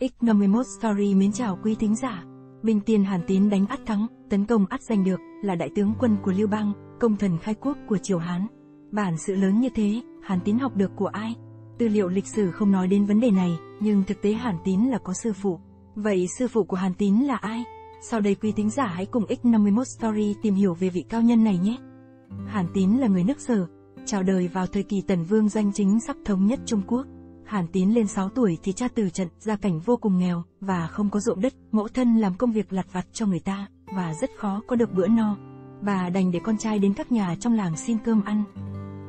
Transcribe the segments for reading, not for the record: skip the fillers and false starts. X51 Story mến chào quý thính giả. Bình tiền Hàn Tín đánh Ắt thắng, tấn công Ắt giành được, là đại tướng quân của Lưu Bang, công thần khai quốc của triều Hán. Bản sự lớn như thế, Hàn Tín học được của ai? Tư liệu lịch sử không nói đến vấn đề này, nhưng thực tế Hàn Tín là có sư phụ. Vậy sư phụ của Hàn Tín là ai? Sau đây quý thính giả hãy cùng X51 Story tìm hiểu về vị cao nhân này nhé. Hàn Tín là người nước Sở, chào đời vào thời kỳ Tần Vương Doanh Chính sắp thống nhất Trung Quốc. Hàn Tín lên 6 tuổi thì cha từ trận, gia cảnh vô cùng nghèo, và không có ruộng đất, mẫu thân làm công việc lặt vặt cho người ta, và rất khó có được bữa no. Bà đành để con trai đến các nhà trong làng xin cơm ăn.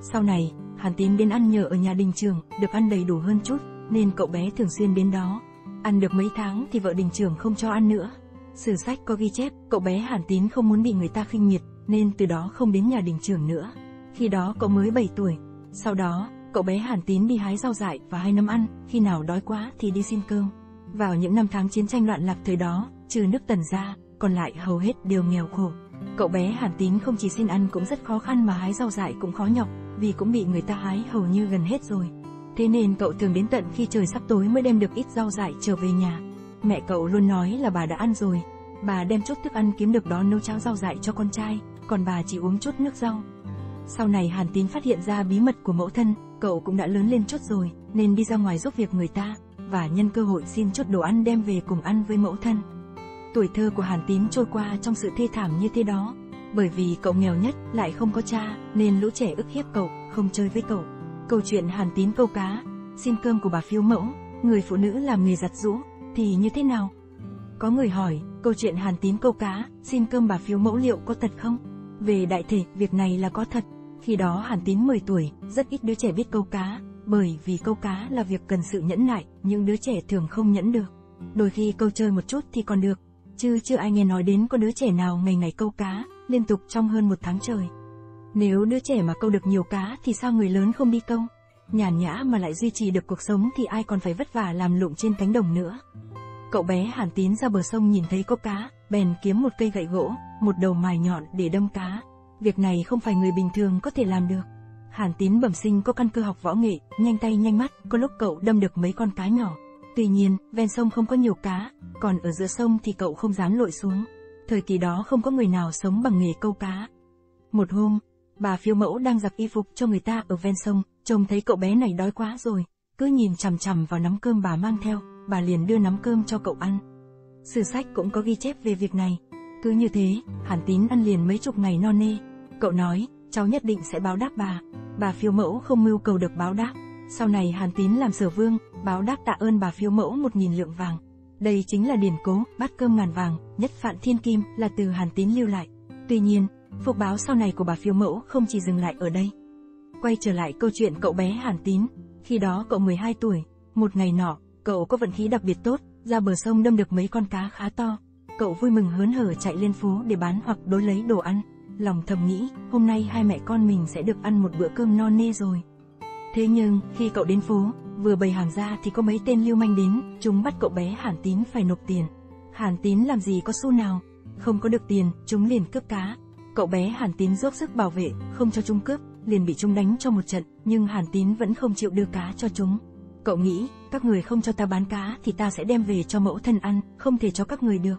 Sau này, Hàn Tín đến ăn nhờ ở nhà đình trưởng, được ăn đầy đủ hơn chút, nên cậu bé thường xuyên đến đó. Ăn được mấy tháng thì vợ đình trưởng không cho ăn nữa. Sử sách có ghi chép, cậu bé Hàn Tín không muốn bị người ta khinh miệt, nên từ đó không đến nhà đình trưởng nữa. Khi đó cậu mới 7 tuổi. Sau đó, cậu bé Hàn Tín đi hái rau dại và hay nấu ăn, khi nào đói quá thì đi xin cơm. Vào những năm tháng chiến tranh loạn lạc thời đó, trừ nước Tần ra, còn lại hầu hết đều nghèo khổ. Cậu bé Hàn Tín không chỉ xin ăn cũng rất khó khăn mà hái rau dại cũng khó nhọc, vì cũng bị người ta hái hầu như gần hết rồi. Thế nên cậu thường đến tận khi trời sắp tối mới đem được ít rau dại trở về nhà. Mẹ cậu luôn nói là bà đã ăn rồi. Bà đem chút thức ăn kiếm được đó nấu cháo rau dại cho con trai, còn bà chỉ uống chút nước rau. Sau này Hàn Tín phát hiện ra bí mật của mẫu thân, cậu cũng đã lớn lên chút rồi, nên đi ra ngoài giúp việc người ta, và nhân cơ hội xin chút đồ ăn đem về cùng ăn với mẫu thân. Tuổi thơ của Hàn Tín trôi qua trong sự thê thảm như thế đó. Bởi vì cậu nghèo nhất, lại không có cha, nên lũ trẻ ức hiếp cậu, không chơi với cậu. Câu chuyện Hàn Tín câu cá, xin cơm của bà Phiếu Mẫu, người phụ nữ làm nghề giặt giũ, thì như thế nào? Có người hỏi, câu chuyện Hàn Tín câu cá, xin cơm bà Phiếu Mẫu liệu có thật không? Về đại thể, việc này là có thật. Khi đó Hàn Tín 10 tuổi, rất ít đứa trẻ biết câu cá, bởi vì câu cá là việc cần sự nhẫn nại, nhưng đứa trẻ thường không nhẫn được. Đôi khi câu chơi một chút thì còn được, chứ chưa ai nghe nói đến có đứa trẻ nào ngày ngày câu cá, liên tục trong hơn một tháng trời. Nếu đứa trẻ mà câu được nhiều cá thì sao người lớn không đi câu? Nhàn nhã mà lại duy trì được cuộc sống thì ai còn phải vất vả làm lụng trên cánh đồng nữa. Cậu bé Hàn Tín ra bờ sông nhìn thấy có cá, bèn kiếm một cây gậy gỗ, một đầu mài nhọn để đâm cá. Việc này không phải người bình thường có thể làm được. Hàn Tín bẩm sinh có căn cơ học võ nghệ, nhanh tay nhanh mắt, có lúc cậu đâm được mấy con cá nhỏ. Tuy nhiên, ven sông không có nhiều cá, còn ở giữa sông thì cậu không dám lội xuống. Thời kỳ đó không có người nào sống bằng nghề câu cá. Một hôm, bà Phiếu Mẫu đang giặt y phục cho người ta ở ven sông, trông thấy cậu bé này đói quá rồi, cứ nhìn chằm chằm vào nắm cơm bà mang theo, bà liền đưa nắm cơm cho cậu ăn. Sử sách cũng có ghi chép về việc này. Cứ như thế, Hàn Tín ăn liền mấy chục ngày no nê. Cậu nói, cháu nhất định sẽ báo đáp bà. Bà Phiếu Mẫu không mưu cầu được báo đáp. Sau này Hàn Tín làm Sở Vương, báo đáp tạ ơn bà Phiếu Mẫu 1000 lượng vàng. Đây chính là điển cố, bát cơm ngàn vàng, nhất phạn thiên kim là từ Hàn Tín lưu lại. Tuy nhiên, phục báo sau này của bà Phiếu Mẫu không chỉ dừng lại ở đây. Quay trở lại câu chuyện cậu bé Hàn Tín, khi đó cậu 12 tuổi, một ngày nọ, cậu có vận khí đặc biệt tốt, ra bờ sông đâm được mấy con cá khá to. Cậu vui mừng hớn hở chạy lên phố để bán hoặc đổi lấy đồ ăn, lòng thầm nghĩ, hôm nay hai mẹ con mình sẽ được ăn một bữa cơm no nê rồi. Thế nhưng, khi cậu đến phố, vừa bày hàng ra thì có mấy tên lưu manh đến, chúng bắt cậu bé Hàn Tín phải nộp tiền. Hàn Tín làm gì có xu nào, không có được tiền, chúng liền cướp cá. Cậu bé Hàn Tín dốc sức bảo vệ, không cho chúng cướp, liền bị chúng đánh cho một trận, nhưng Hàn Tín vẫn không chịu đưa cá cho chúng. Cậu nghĩ, các người không cho ta bán cá thì ta sẽ đem về cho mẫu thân ăn, không thể cho các người được.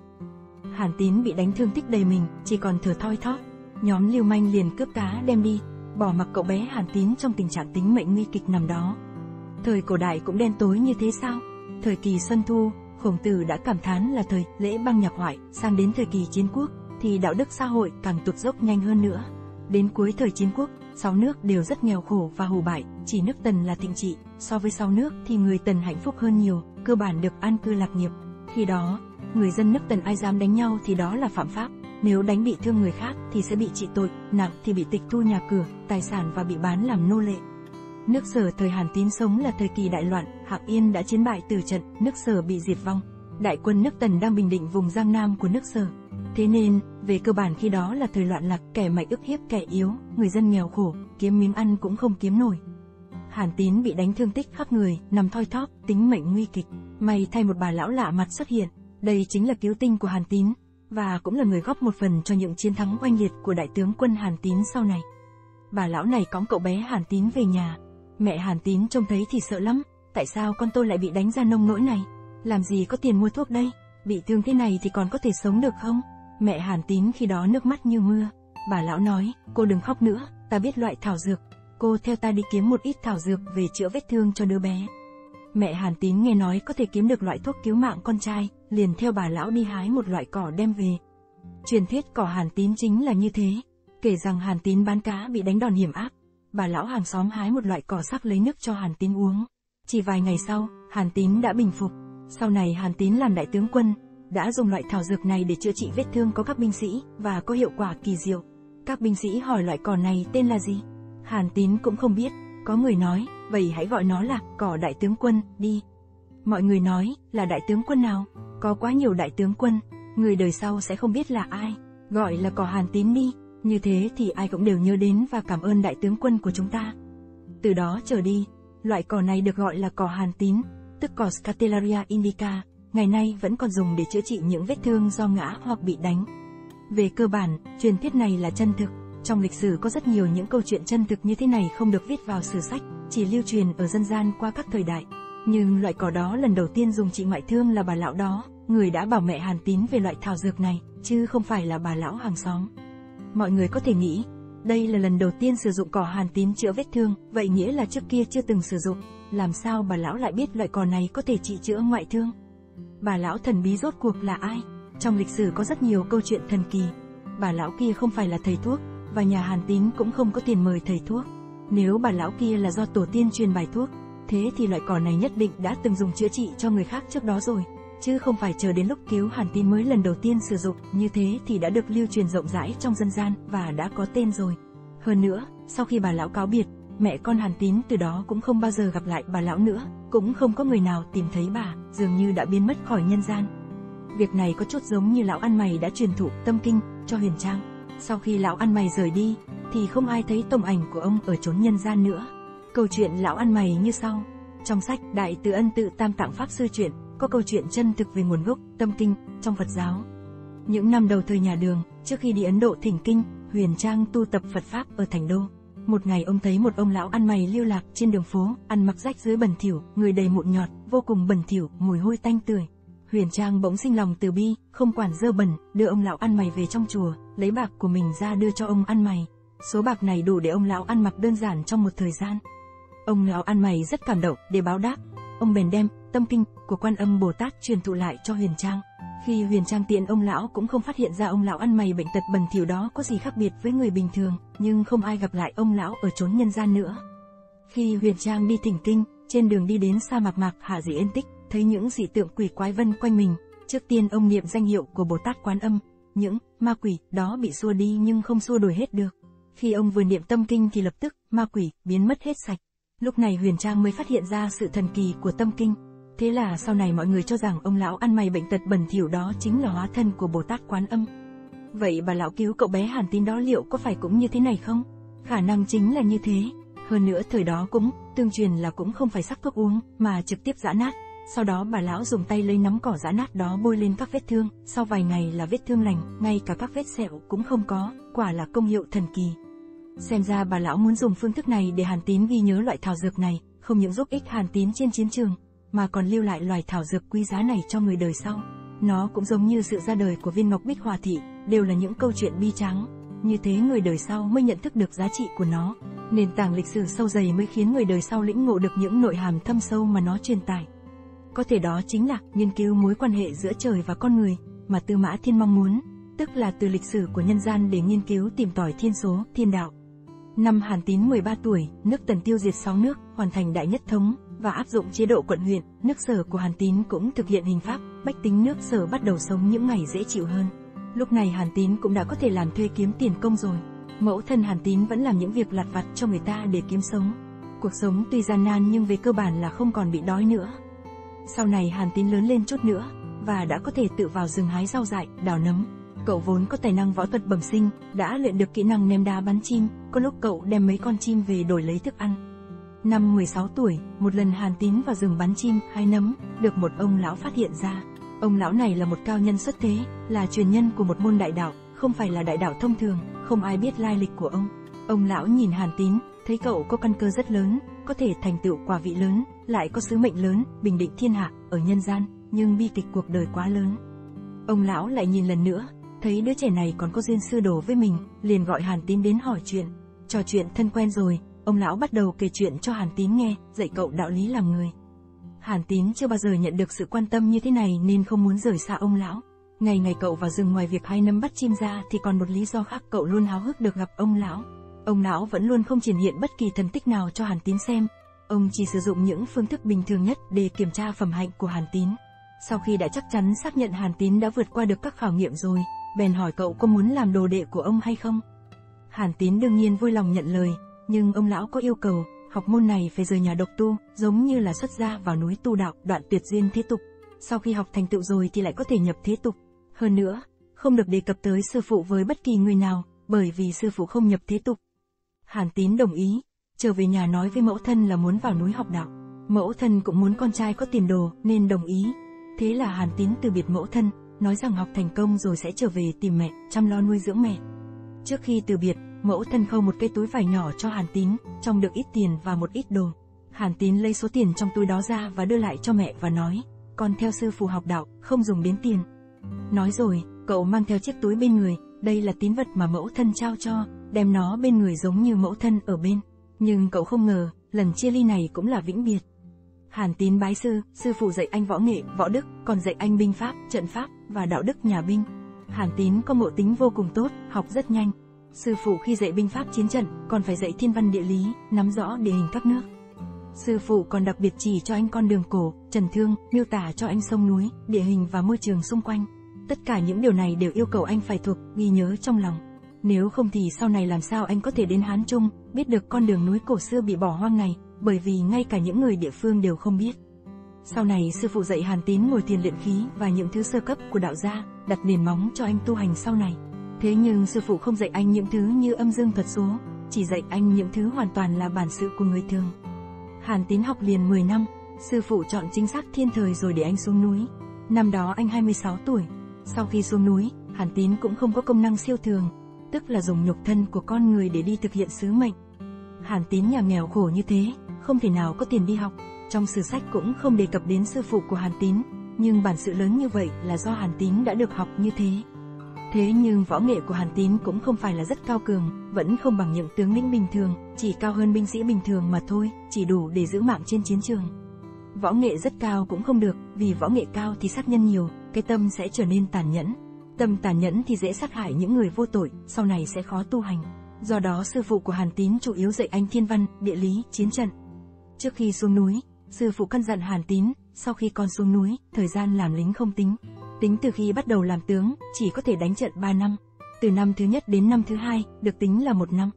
Hàn Tín bị đánh thương tích đầy mình, chỉ còn thở thoi thóp. Nhóm lưu manh liền cướp cá đem đi, bỏ mặc cậu bé Hàn Tín trong tình trạng tính mệnh nguy kịch nằm đó. Thời cổ đại cũng đen tối như thế sao? Thời kỳ Xuân Thu, Khổng Tử đã cảm thán là thời lễ băng nhạc hoại, sang đến thời kỳ Chiến Quốc thì đạo đức xã hội càng tụt dốc nhanh hơn nữa. Đến cuối thời Chiến Quốc, 6 nước đều rất nghèo khổ và hủ bại, chỉ nước Tần là thịnh trị, so với 6 nước thì người Tần hạnh phúc hơn nhiều, cơ bản được an cư lạc nghiệp. Khi đó, người dân nước Tần ai dám đánh nhau thì đó là phạm pháp, nếu đánh bị thương người khác thì sẽ bị trị tội, nặng thì bị tịch thu nhà cửa, tài sản và bị bán làm nô lệ. Nước Sở thời Hàn Tín sống là thời kỳ đại loạn, Hạng Yên đã chiến bại Từ Trận, nước Sở bị diệt vong. Đại quân nước Tần đang bình định vùng Giang Nam của nước Sở. Thế nên, về cơ bản khi đó là thời loạn lạc, kẻ mạnh ức hiếp kẻ yếu, người dân nghèo khổ, kiếm miếng ăn cũng không kiếm nổi. Hàn Tín bị đánh thương tích khắp người, nằm thoi thóp, tính mệnh nguy kịch. May thay một bà lão lạ mặt xuất hiện, đây chính là cứu tinh của Hàn Tín, và cũng là người góp một phần cho những chiến thắng oanh liệt của đại tướng quân Hàn Tín sau này. Bà lão này cõng cậu bé Hàn Tín về nhà. Mẹ Hàn Tín trông thấy thì sợ lắm, tại sao con tôi lại bị đánh ra nông nỗi này? Làm gì có tiền mua thuốc đây, bị thương thế này thì còn có thể sống được không? Mẹ Hàn Tín khi đó nước mắt như mưa. Bà lão nói, cô đừng khóc nữa, ta biết loại thảo dược. Cô theo ta đi kiếm một ít thảo dược về chữa vết thương cho đứa bé. Mẹ Hàn Tín nghe nói có thể kiếm được loại thuốc cứu mạng con trai, liền theo bà lão đi hái một loại cỏ đem về. Truyền thuyết cỏ Hàn Tín chính là như thế. Kể rằng Hàn Tín bán cá bị đánh đòn hiểm ác. Bà lão hàng xóm hái một loại cỏ sắc lấy nước cho Hàn Tín uống. Chỉ vài ngày sau, Hàn Tín đã bình phục. Sau này Hàn Tín làm đại tướng quân, đã dùng loại thảo dược này để chữa trị vết thương có các binh sĩ, và có hiệu quả kỳ diệu. Các binh sĩ hỏi loại cỏ này tên là gì? Hàn Tín cũng không biết. Có người nói, vậy hãy gọi nó là cỏ đại tướng quân đi. Mọi người nói, là đại tướng quân nào? Có quá nhiều đại tướng quân, người đời sau sẽ không biết là ai. Gọi là cỏ Hàn Tín đi, như thế thì ai cũng đều nhớ đến và cảm ơn đại tướng quân của chúng ta. Từ đó trở đi, loại cỏ này được gọi là cỏ Hàn Tín, tức cỏ Scutellaria indica, ngày nay vẫn còn dùng để chữa trị những vết thương do ngã hoặc bị đánh. Về cơ bản, truyền thuyết này là chân thực. Trong lịch sử có rất nhiều những câu chuyện chân thực như thế này không được viết vào sử sách, chỉ lưu truyền ở dân gian qua các thời đại. Nhưng loại cỏ đó lần đầu tiên dùng trị ngoại thương là bà lão đó, người đã bảo mẹ Hàn Tín về loại thảo dược này, chứ không phải là bà lão hàng xóm. Mọi người có thể nghĩ, đây là lần đầu tiên sử dụng cỏ Hàn Tín chữa vết thương, vậy nghĩa là trước kia chưa từng sử dụng. Làm sao bà lão lại biết loại cỏ này có thể trị chữa ngoại thương? Bà lão thần bí rốt cuộc là ai? Trong lịch sử có rất nhiều câu chuyện thần kỳ. Bà lão kia không phải là thầy thuốc, và nhà Hàn Tín cũng không có tiền mời thầy thuốc. Nếu bà lão kia là do tổ tiên truyền bài thuốc, thế thì loại cỏ này nhất định đã từng dùng chữa trị cho người khác trước đó rồi, chứ không phải chờ đến lúc cứu Hàn Tín mới lần đầu tiên sử dụng. Như thế thì đã được lưu truyền rộng rãi trong dân gian và đã có tên rồi. Hơn nữa, sau khi bà lão cáo biệt, mẹ con Hàn Tín từ đó cũng không bao giờ gặp lại bà lão nữa, cũng không có người nào tìm thấy bà, dường như đã biến mất khỏi nhân gian. Việc này có chút giống như lão ăn mày đã truyền thụ tâm kinh cho Huyền Trang. Sau khi lão ăn mày rời đi, thì không ai thấy tông ảnh của ông ở chốn nhân gian nữa. Câu chuyện lão ăn mày như sau. Trong sách Đại Từ Ân Tự Tam Tạng Pháp Sư Truyện, có câu chuyện chân thực về nguồn gốc tâm kinh trong Phật giáo. Những năm đầu thời nhà Đường, trước khi đi Ấn Độ thỉnh kinh, Huyền Trang tu tập Phật Pháp ở Thành Đô. Một ngày ông thấy một ông lão ăn mày lưu lạc trên đường phố, ăn mặc rách rưới bẩn thỉu, người đầy mụn nhọt, vô cùng bẩn thỉu, mùi hôi tanh tưởi. Huyền Trang bỗng sinh lòng từ bi, không quản dơ bẩn, đưa ông lão ăn mày về trong chùa, lấy bạc của mình ra đưa cho ông ăn mày. Số bạc này đủ để ông lão ăn mặc đơn giản trong một thời gian. Ông lão ăn mày rất cảm động, để báo đáp, ông bèn đem tâm kinh của Quan Âm Bồ Tát truyền thụ lại cho Huyền Trang. Khi Huyền Trang tiện ông lão cũng không phát hiện ra ông lão ăn mày bệnh tật bẩn thỉu đó có gì khác biệt với người bình thường, nhưng không ai gặp lại ông lão ở chốn nhân gian nữa. Khi Huyền Trang đi thỉnh kinh, trên đường đi đến sa mạc Mạc Hạ Dị yên tích, thấy những dị tượng quỷ quái vân quanh mình. Trước tiên ông niệm danh hiệu của Bồ Tát Quan Âm, những ma quỷ đó bị xua đi nhưng không xua đuổi hết được. Khi ông vừa niệm tâm kinh thì lập tức ma quỷ biến mất hết sạch. Lúc này Huyền Trang mới phát hiện ra sự thần kỳ của tâm kinh. Thế là sau này mọi người cho rằng ông lão ăn mày bệnh tật bẩn thỉu đó chính là hóa thân của Bồ Tát Quan Âm. Vậy bà lão cứu cậu bé Hàn Tín đó liệu có phải cũng như thế này không? Khả năng chính là như thế. Hơn nữa thời đó cũng tương truyền là cũng không phải sắc thuốc uống mà trực tiếp giã nát. Sau đó bà lão dùng tay lấy nắm cỏ giã nát đó bôi lên các vết thương. Sau vài ngày là vết thương lành, ngay cả các vết sẹo cũng không có. Quả là công hiệu thần kỳ. Xem ra bà lão muốn dùng phương thức này để Hàn Tín ghi nhớ loại thảo dược này, không những giúp ích Hàn Tín trên chiến trường, mà còn lưu lại loài thảo dược quý giá này cho người đời sau. Nó cũng giống như sự ra đời của viên ngọc Bích Hòa Thị, đều là những câu chuyện bi tráng. Như thế người đời sau mới nhận thức được giá trị của nó. Nền tảng lịch sử sâu dày mới khiến người đời sau lĩnh ngộ được những nội hàm thâm sâu mà nó truyền tải. Có thể đó chính là nghiên cứu mối quan hệ giữa trời và con người mà Tư Mã Thiên mong muốn, tức là từ lịch sử của nhân gian để nghiên cứu tìm tòi thiên số, thiên đạo. Năm Hàn Tín 13 tuổi, nước Tần tiêu diệt 6 nước, hoàn thành đại nhất thống và áp dụng chế độ quận huyện. Nước Sở của Hàn Tín cũng thực hiện hình pháp, bách tính nước Sở bắt đầu sống những ngày dễ chịu hơn. Lúc này Hàn Tín cũng đã có thể làm thuê kiếm tiền công rồi. Mẫu thân Hàn Tín vẫn làm những việc lặt vặt cho người ta để kiếm sống. Cuộc sống tuy gian nan nhưng về cơ bản là không còn bị đói nữa. Sau này Hàn Tín lớn lên chút nữa và đã có thể tự vào rừng hái rau dại, đào nấm. Cậu vốn có tài năng võ thuật bẩm sinh, đã luyện được kỹ năng ném đá bắn chim, có lúc cậu đem mấy con chim về đổi lấy thức ăn. Năm 16 tuổi, một lần Hàn Tín vào rừng bắn chim, hái nấm, được một ông lão phát hiện ra. Ông lão này là một cao nhân xuất thế, là truyền nhân của một môn đại đạo, không phải là đại đạo thông thường, không ai biết lai lịch của ông. Ông lão nhìn Hàn Tín, thấy cậu có căn cơ rất lớn, có thể thành tựu quả vị lớn, lại có sứ mệnh lớn, bình định thiên hạ ở nhân gian. nhưng bi kịch cuộc đời quá lớn. Ông lão lại nhìn lần nữa, thấy đứa trẻ này còn có duyên sư đồ với mình, liền gọi Hàn Tín đến hỏi chuyện. Trò chuyện thân quen rồi, ông lão bắt đầu kể chuyện cho Hàn Tín nghe, dạy cậu đạo lý làm người. Hàn Tín chưa bao giờ nhận được sự quan tâm như thế này nên không muốn rời xa ông lão. Ngày ngày cậu vào rừng, ngoài việc hay nắm bắt chim ra thì còn một lý do khác, cậu luôn háo hức được gặp ông lão. Ông lão vẫn luôn không triển hiện bất kỳ thần tích nào cho Hàn Tín xem. Ông chỉ sử dụng những phương thức bình thường nhất để kiểm tra phẩm hạnh của Hàn Tín. Sau khi đã chắc chắn xác nhận Hàn Tín đã vượt qua được các khảo nghiệm rồi, bèn hỏi cậu có muốn làm đồ đệ của ông hay không. Hàn Tín đương nhiên vui lòng nhận lời, nhưng ông lão có yêu cầu, học môn này phải rời nhà độc tu, giống như là xuất gia vào núi tu đạo, đoạn tuyệt duyên thế tục. Sau khi học thành tựu rồi thì lại có thể nhập thế tục. Hơn nữa, không được đề cập tới sư phụ với bất kỳ người nào, bởi vì sư phụ không nhập thế tục. Hàn Tín đồng ý, trở về nhà nói với mẫu thân là muốn vào núi học đạo. Mẫu thân cũng muốn con trai có tiền đồ nên đồng ý. Thế là Hàn Tín từ biệt mẫu thân, nói rằng học thành công rồi sẽ trở về tìm mẹ, chăm lo nuôi dưỡng mẹ. Trước khi từ biệt, mẫu thân khâu một cái túi vải nhỏ cho Hàn Tín, trong đựng ít tiền và một ít đồ. Hàn Tín lấy số tiền trong túi đó ra và đưa lại cho mẹ và nói, con theo sư phụ học đạo, không dùng đến tiền. Nói rồi, cậu mang theo chiếc túi bên người, đây là tín vật mà mẫu thân trao cho, đem nó bên người giống như mẫu thân ở bên. Nhưng cậu không ngờ, lần chia ly này cũng là vĩnh biệt. Hàn Tín bái sư phụ dạy anh võ nghệ, võ đức, còn dạy anh binh pháp, trận pháp và đạo đức nhà binh. Hàn Tín có ngộ tính vô cùng tốt, học rất nhanh. Sư phụ khi dạy binh pháp chiến trận, còn phải dạy thiên văn địa lý, nắm rõ địa hình các nước. Sư phụ còn đặc biệt chỉ cho anh con đường cổ, trần thương, miêu tả cho anh sông núi, địa hình và môi trường xung quanh. Tất cả những điều này đều yêu cầu anh phải thuộc, ghi nhớ trong lòng. Nếu không thì sau này làm sao anh có thể đến Hán Trung, biết được con đường núi cổ xưa bị bỏ hoang này, bởi vì ngay cả những người địa phương đều không biết. Sau này sư phụ dạy Hàn Tín ngồi thiền luyện khí và những thứ sơ cấp của đạo gia, đặt nền móng cho anh tu hành sau này. Thế nhưng sư phụ không dạy anh những thứ như âm dương thuật số, chỉ dạy anh những thứ hoàn toàn là bản sự của người thường. Hàn Tín học liền 10 năm, sư phụ chọn chính xác thiên thời rồi để anh xuống núi. Năm đó anh 26 tuổi, sau khi xuống núi, Hàn Tín cũng không có công năng siêu thường, tức là dùng nhục thân của con người để đi thực hiện sứ mệnh. Hàn Tín nhà nghèo khổ như thế, không thể nào có tiền đi học. Trong sử sách cũng không đề cập đến sư phụ của Hàn Tín, nhưng bản sự lớn như vậy là do Hàn Tín đã được học như thế. Thế nhưng võ nghệ của Hàn Tín cũng không phải là rất cao cường, vẫn không bằng những tướng lĩnh bình thường, chỉ cao hơn binh sĩ bình thường mà thôi, chỉ đủ để giữ mạng trên chiến trường. Võ nghệ rất cao cũng không được, vì võ nghệ cao thì sát nhân nhiều, cái tâm sẽ trở nên tàn nhẫn. Tâm tàn nhẫn thì dễ sát hại những người vô tội, sau này sẽ khó tu hành. Do đó sư phụ của Hàn Tín chủ yếu dạy anh thiên văn, địa lý, chiến trận. Trước khi xuống núi, sư phụ căn dặn Hàn Tín, sau khi con xuống núi, thời gian làm lính không tính. Tính từ khi bắt đầu làm tướng, chỉ có thể đánh trận 3 năm. Từ năm thứ nhất đến năm thứ hai, được tính là 1 năm.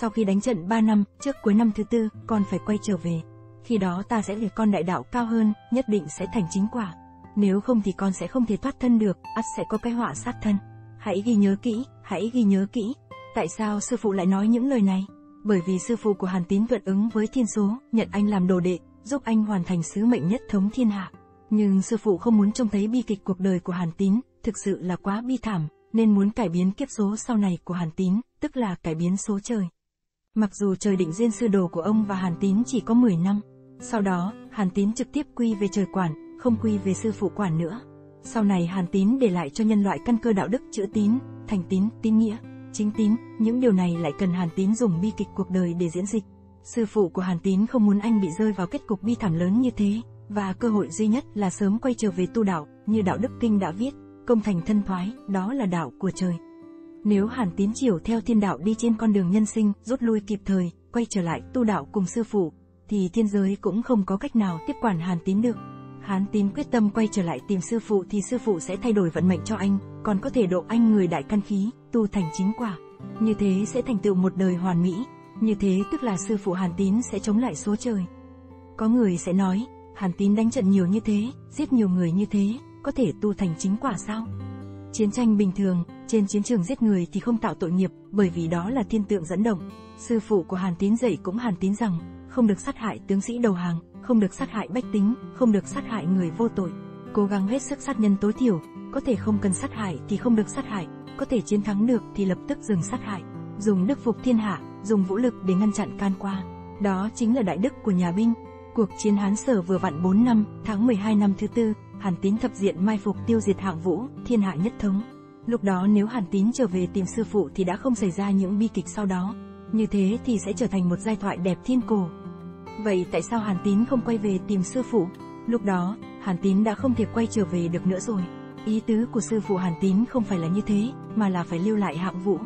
Sau khi đánh trận 3 năm, trước cuối năm thứ tư, con phải quay trở về. Khi đó ta sẽ để con đại đạo cao hơn, nhất định sẽ thành chính quả. Nếu không thì con sẽ không thể thoát thân được, ắt sẽ có cái họa sát thân. Hãy ghi nhớ kỹ, hãy ghi nhớ kỹ. Tại sao sư phụ lại nói những lời này? Bởi vì sư phụ của Hàn Tín thuận ứng với thiên số, nhận anh làm đồ đệ, giúp anh hoàn thành sứ mệnh nhất thống thiên hạ. Nhưng sư phụ không muốn trông thấy bi kịch cuộc đời của Hàn Tín, thực sự là quá bi thảm, nên muốn cải biến kiếp số sau này của Hàn Tín, tức là cải biến số trời. Mặc dù trời định duyên sư đồ của ông và Hàn Tín chỉ có 10 năm, sau đó, Hàn Tín trực tiếp quy về trời quản, không quy về sư phụ quản nữa. Sau này Hàn Tín để lại cho nhân loại căn cơ đạo đức chữ tín, thành tín, tín nghĩa, chính tín, những điều này lại cần Hàn Tín dùng bi kịch cuộc đời để diễn dịch. Sư phụ của Hàn Tín không muốn anh bị rơi vào kết cục bi thảm lớn như thế, và cơ hội duy nhất là sớm quay trở về tu đạo, như Đạo Đức Kinh đã viết, công thành thân thoái, đó là đạo của trời. Nếu Hàn Tín chiều theo thiên đạo đi trên con đường nhân sinh, rút lui kịp thời, quay trở lại tu đạo cùng sư phụ, thì thiên giới cũng không có cách nào tiếp quản Hàn Tín được. Hàn Tín quyết tâm quay trở lại tìm sư phụ thì sư phụ sẽ thay đổi vận mệnh cho anh, còn có thể độ anh người đại căn khí, tu thành chính quả. Như thế sẽ thành tựu một đời hoàn mỹ, như thế tức là sư phụ Hàn Tín sẽ chống lại số trời. Có người sẽ nói, Hàn Tín đánh trận nhiều như thế, giết nhiều người như thế, có thể tu thành chính quả sao? Chiến tranh bình thường, trên chiến trường giết người thì không tạo tội nghiệp, bởi vì đó là thiên tượng dẫn động. Sư phụ của Hàn Tín dạy cũng Hàn Tín rằng, không được sát hại tướng sĩ đầu hàng, không được sát hại bách tính, không được sát hại người vô tội. Cố gắng hết sức sát nhân tối thiểu, có thể không cần sát hại thì không được sát hại, có thể chiến thắng được thì lập tức dừng sát hại. Dùng đức phục thiên hạ, dùng vũ lực để ngăn chặn can qua. Đó chính là đại đức của nhà binh. Cuộc chiến Hán Sở vừa vặn 4 năm, tháng 12 năm thứ tư, Hàn Tín thập diện mai phục tiêu diệt Hạng Vũ, thiên hạ nhất thống. Lúc đó nếu Hàn Tín trở về tìm sư phụ thì đã không xảy ra những bi kịch sau đó. Như thế thì sẽ trở thành một giai thoại đẹp thiên cổ. Vậy tại sao Hàn Tín không quay về tìm sư phụ? Lúc đó, Hàn Tín đã không thể quay trở về được nữa rồi. Ý tứ của sư phụ Hàn Tín không phải là như thế, mà là phải lưu lại Hạng Vũ.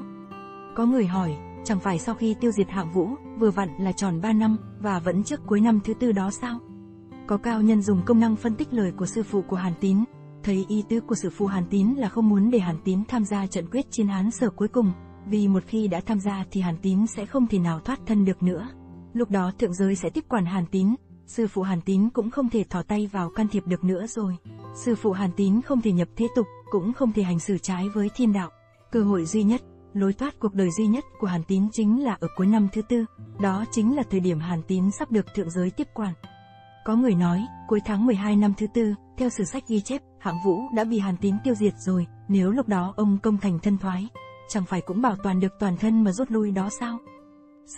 Có người hỏi, chẳng phải sau khi tiêu diệt Hạng Vũ, vừa vặn là tròn 3 năm, và vẫn trước cuối năm thứ tư đó sao? Có cao nhân dùng công năng phân tích lời của sư phụ của Hàn Tín, thấy ý tứ của sư phụ Hàn Tín là không muốn để Hàn Tín tham gia trận quyết chiến Hán Sở cuối cùng, vì một khi đã tham gia thì Hàn Tín sẽ không thể nào thoát thân được nữa. Lúc đó thượng giới sẽ tiếp quản Hàn Tín, sư phụ Hàn Tín cũng không thể thò tay vào can thiệp được nữa rồi. Sư phụ Hàn Tín không thể nhập thế tục, cũng không thể hành xử trái với thiên đạo. Cơ hội duy nhất, lối thoát cuộc đời duy nhất của Hàn Tín chính là ở cuối năm thứ tư, đó chính là thời điểm Hàn Tín sắp được thượng giới tiếp quản. Có người nói, cuối tháng 12 năm thứ tư, theo sử sách ghi chép, Hạng Vũ đã bị Hàn Tín tiêu diệt rồi, nếu lúc đó ông công thành thân thoái, chẳng phải cũng bảo toàn được toàn thân mà rút lui đó sao?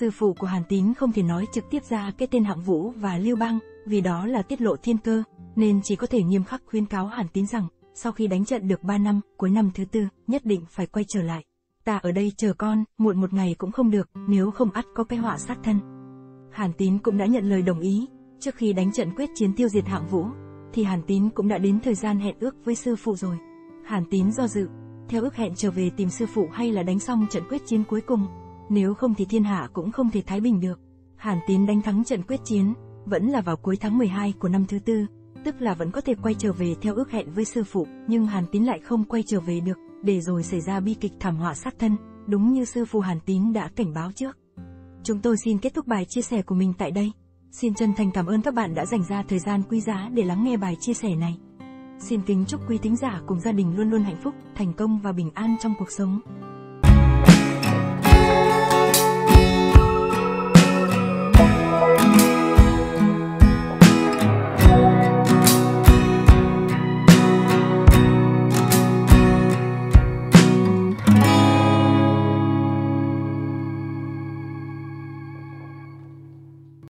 Sư phụ của Hàn Tín không thể nói trực tiếp ra cái tên Hạng Vũ và Lưu Bang, vì đó là tiết lộ thiên cơ, nên chỉ có thể nghiêm khắc khuyên cáo Hàn Tín rằng, sau khi đánh trận được 3 năm, cuối năm thứ tư, nhất định phải quay trở lại. Ta ở đây chờ con, muộn một ngày cũng không được, nếu không ắt có cái họa sát thân. Hàn Tín cũng đã nhận lời đồng ý. Trước khi đánh trận quyết chiến tiêu diệt Hạng Vũ, thì Hàn Tín cũng đã đến thời gian hẹn ước với sư phụ rồi. Hàn Tín do dự, theo ước hẹn trở về tìm sư phụ hay là đánh xong trận quyết chiến cuối cùng, nếu không thì thiên hạ cũng không thể thái bình được. Hàn Tín đánh thắng trận quyết chiến, vẫn là vào cuối tháng 12 của năm thứ tư, tức là vẫn có thể quay trở về theo ước hẹn với sư phụ, nhưng Hàn Tín lại không quay trở về được, để rồi xảy ra bi kịch thảm họa sát thân, đúng như sư phụ Hàn Tín đã cảnh báo trước. Chúng tôi xin kết thúc bài chia sẻ của mình tại đây. Xin chân thành cảm ơn các bạn đã dành ra thời gian quý giá để lắng nghe bài chia sẻ này. Xin kính chúc quý thính giả cùng gia đình luôn luôn hạnh phúc, thành công và bình an trong cuộc sống.